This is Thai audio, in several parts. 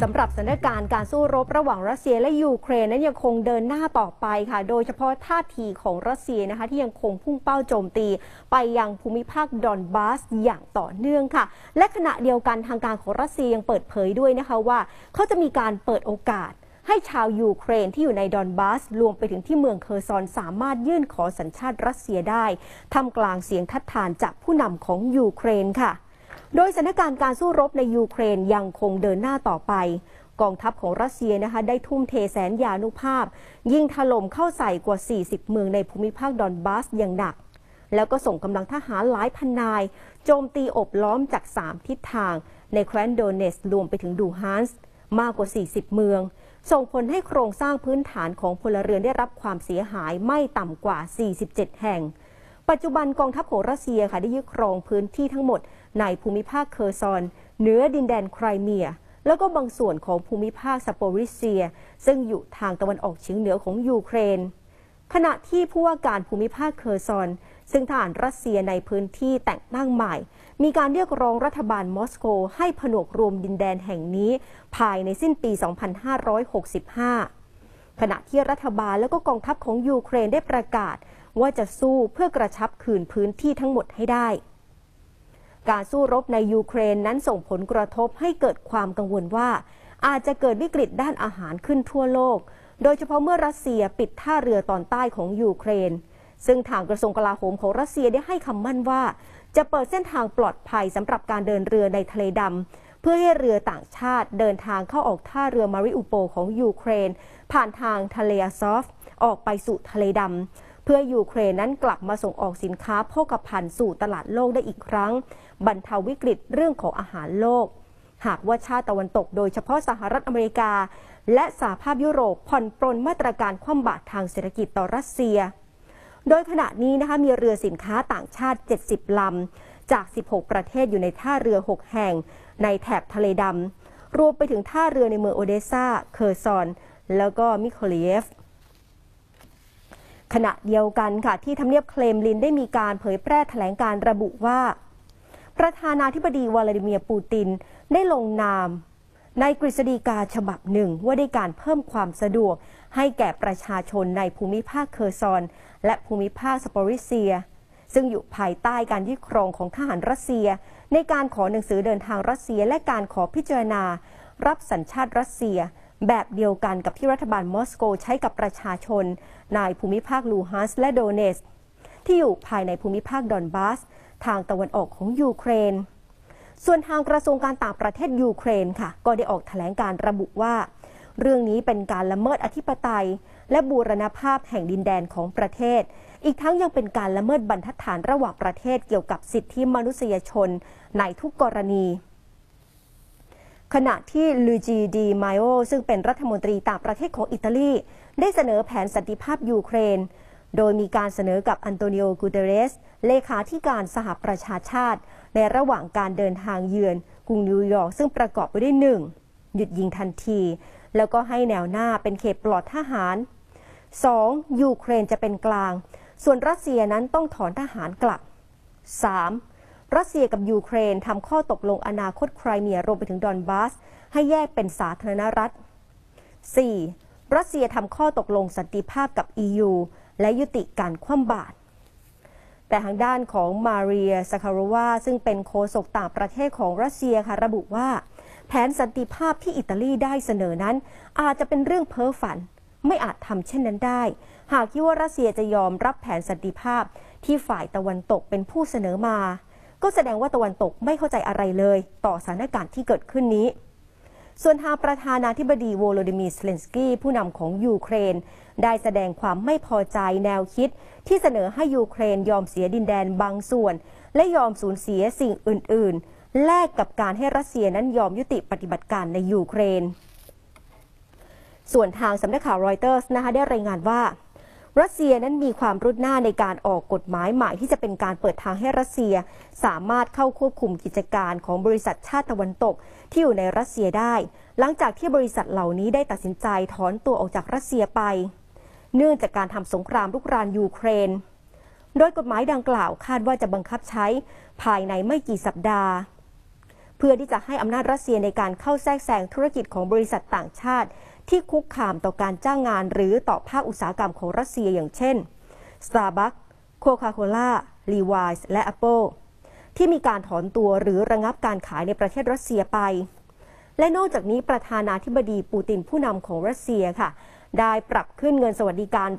สำหรับสถานการณ์การสู้รบระหว่างรัสเซียและยูเครนนั้นยังคงเดินหน้าต่อไปค่ะโดยเฉพาะท่าทีของรัสเซียนะคะที่ยังคงพุ่งเป้าโจมตีไปยังภูมิภาคดอนบาสอย่างต่อเนื่องค่ะและขณะเดียวกันทางการของรัสเซียยังเปิดเผยด้วยนะคะว่าเขาจะมีการเปิดโอกาสให้ชาวยูเครนที่อยู่ในดอนบาสรวมไปถึงที่เมืองเคอร์ซอนสามารถยื่นขอสัญชาติรัสเซียได้ท่ามกลางเสียงทัดทานจากผู้นำของยูเครนค่ะโดยสถานการณ์การสู้รบในยูเครนยังคงเดินหน้าต่อไปกองทัพของรัสเซียนะคะได้ทุ่มเทแสนยานุภาพยิงถล่มเข้าใส่กว่า40เมืองในภูมิภาคดอนบาสอย่างหนักแล้วก็ส่งกำลังทหารหลายพันนายโจมตีอบล้อมจาก3ทิศทางในแคว้นโดเนตส์รวมไปถึงดูฮานส์มากกว่า40เมืองส่งผลให้โครงสร้างพื้นฐานของพลเรือนได้รับความเสียหายไม่ต่ำกว่า47แห่งปัจจุบันกองทัพของรัสเซียค่ะได้ยึดครองพื้นที่ทั้งหมดในภูมิภาคเคอร์ซอนเหนือดินแดนไครเมียแล้วก็บางส่วนของภูมิภาคซาโปริเซียซึ่งอยู่ทางตะวันออกเฉียงเหนือของยูเครนขณะที่ผู้ว่าการภูมิภาคเคอร์ซอนซึ่งทหารรัสเซียในพื้นที่แต่งตั้งใหม่มีการเรียกร้องรัฐบาลมอสโกให้ผนวกรวมดินแดนแห่งนี้ภายในสิ้นปี 2565 ขณะที่รัฐบาลและก็กองทัพของยูเครนได้ประกาศว่าจะสู้เพื่อกระชับคืนพื้นที่ทั้งหมดให้ได้การสู้รบในยูเครนนั้นส่งผลกระทบให้เกิดความกังวลว่าอาจจะเกิดวิกฤตด้านอาหารขึ้นทั่วโลกโดยเฉพาะเมื่อรัสเซียปิดท่าเรือตอนใต้ของยูเครนซึ่งทางกระทรวงกลาโหมของรัสเซียได้ให้คำมั่นว่าจะเปิดเส้นทางปลอดภัยสำหรับการเดินเรือในทะเลดำเพื่อให้เรือต่างชาติเดินทางเข้าออกท่าเรือมาริอุโปของยูเครนผ่านทางทะเลอาซอฟออกไปสู่ทะเลดำเพื่อยูเครนนั้นกลับมาส่งออกสินค้าโภคภัณฑ์สู่ตลาดโลกได้อีกครั้งบรรเทาวิกฤตเรื่องของอาหารโลกหากว่าชาติตะวันตกโดยเฉพาะสหรัฐอเมริกาและสหภาพยุโรปผ่อนปรนมาตรการคว่ำบาตรทางเศรษฐกิจต่อรัสเซียโดยขณะนี้นะคะมีเรือสินค้าต่างชาติ70ลำจาก16ประเทศอยู่ในท่าเรือ6แห่งในแถบทะเลดำรวมไปถึงท่าเรือในเมืองโอเดซาเคอร์ซอนแล้วก็มิโคเลียฟขณะเดียวกันค่ะที่ทำเนียบเครมลินได้มีการเผยแพร่แถลงการระบุว่าประธานาธิบดีวลาดิเมียร์ปูตินได้ลงนามในกฤษฎีกาฉบับหนึ่งว่าด้วยการเพิ่มความสะดวกให้แก่ประชาชนในภูมิภาคเคอร์ซอนและภูมิภาคซาโปริเซียซึ่งอยู่ภายใต้การยึดครองของทหารรัสเซียในการขอหนังสือเดินทางรัสเซียและการขอพิจารณารับสัญชาติรัสเซียแบบเดียวกันกับที่รัฐบาลมอสโกใช้กับประชาชนในภูมิภาคลูฮันสและโดเนตส์ที่อยู่ภายในภูมิภาคดอนบาสทางตะวันออกของยูเครนส่วนทางกระทรวงการต่างประเทศยูเครนค่ะก็ได้ออกแถลงการระบุว่าเรื่องนี้เป็นการละเมิดอธิปไตยและบูรณภาพแห่งดินแดนของประเทศอีกทั้งยังเป็นการละเมิดบรรทัดฐานระหว่างประเทศเกี่ยวกับสิทธิมนุษยชนในทุกกรณีขณะที่ลูจิดีมาโอซึ่งเป็นรัฐมนตรีต่างประเทศของอิตาลีได้เสนอแผนสันติภาพยูเครนโดยมีการเสนอกับอันโตนิโอกูเตเรสเลขาธิการสหประชาชาติในระหว่างการเดินทางเยือนกรุงนิวยอร์กซึ่งประกอบไปด้วย 1. หยุดยิงทันทีแล้วก็ให้แนวหน้าเป็นเขตปลอดทหาร 2. ยูเครนจะเป็นกลางส่วนรัสเซียนั้นต้องถอนทหารกลับ 3. รัสเซียกับยูเครนทำข้อตกลงอนาคตไครเมียรวมไปถึงดอนบาสให้แยกเป็นสาธารณรัฐ 4. รัสเซียทำข้อตกลงสันติภาพกับ EU และยุติการคว่ำบาตรแต่ทางด้านของมาเรียซาคาโรวาซึ่งเป็นโฆษกต่างประเทศของรัสเซียค่ะระบุว่าแผนสันติภาพที่อิตาลีได้เสนอนั้นอาจจะเป็นเรื่องเพ้อฝันไม่อาจทำเช่นนั้นได้หากคิดว่ารัสเซียจะยอมรับแผนสันติภาพที่ฝ่ายตะวันตกเป็นผู้เสนอมาก็แสดงว่าตะวันตกไม่เข้าใจอะไรเลยต่อสถานการณ์ที่เกิดขึ้นนี้ส่วนทางประธานาธิบดีโวโลดิมีร์ เซเลนสกี้ผู้นำของยูเครนได้แสดงความไม่พอใจแนวคิดที่เสนอให้ยูเครนยอมเสียดินแดนบางส่วนและยอมสูญเสียสิ่งอื่นๆแลกกับการให้รัสเซียนั้นยอมยุติปฏิบัติการในยูเครนส่วนทางสำนักข่าวรอยเตอร์สนะคะได้รายงานว่ารัสเซียนั้นมีความรุนหน้าในการออกกฎหมายใหม่ที่จะเป็นการเปิดทางให้รัสเซียสามารถเข้าควบคุมกิจการของบริษัทชาติตะวันตกที่อยู่ในรัสเซียได้หลังจากที่บริษัทเหล่านี้ได้ตัดสินใจถอนตัวออกจากรัสเซียไปเนื่องจากการทำสงครามรุกรานยูเครนโดยกฎหมายดังกล่าวคาดว่าจะบังคับใช้ภายในไม่กี่สัปดาห์ เพื่อที่จะให้อำนาจรัสเซียในการเข้าแทรกแซงธุรกิจของบริษัทต่างชาติที่คุกคามต่อการจ้างงานหรือต่อภาคอุตสาหกรรมของรัสเซียอย่างเช่น Starbucks, Coca-Cola, Levi's และ Apple ที่มีการถอนตัวหรือระงับการขายในประเทศรัสเซียไปและนอกจากนี้ประธานาธิบดีปูตินผู้นำของรัสเซียค่ะได้ปรับขึ้นเงินสวัสดิการ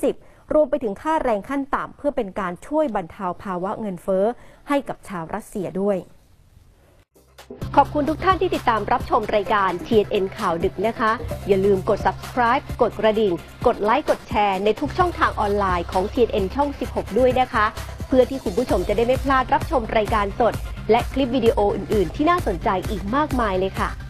100%รวมไปถึงค่าแรงขั้นต่ำเพื่อเป็นการช่วยบรรเทาภาวะเงินเฟ้อให้กับชาวรัสเซียด้วยขอบคุณทุกท่านที่ติดตามรับชมรายการ TNN ข่าวดึกนะคะอย่าลืมกด subscribe กดกระดิ่งกดไลค์กดแชร์ในทุกช่องทางออนไลน์ของ TNN ช่อง 16 ด้วยนะคะเพื่อที่คุณผู้ชมจะได้ไม่พลาดรับชมรายการสดและคลิปวิดีโออื่นๆที่น่าสนใจอีกมากมายเลยค่ะ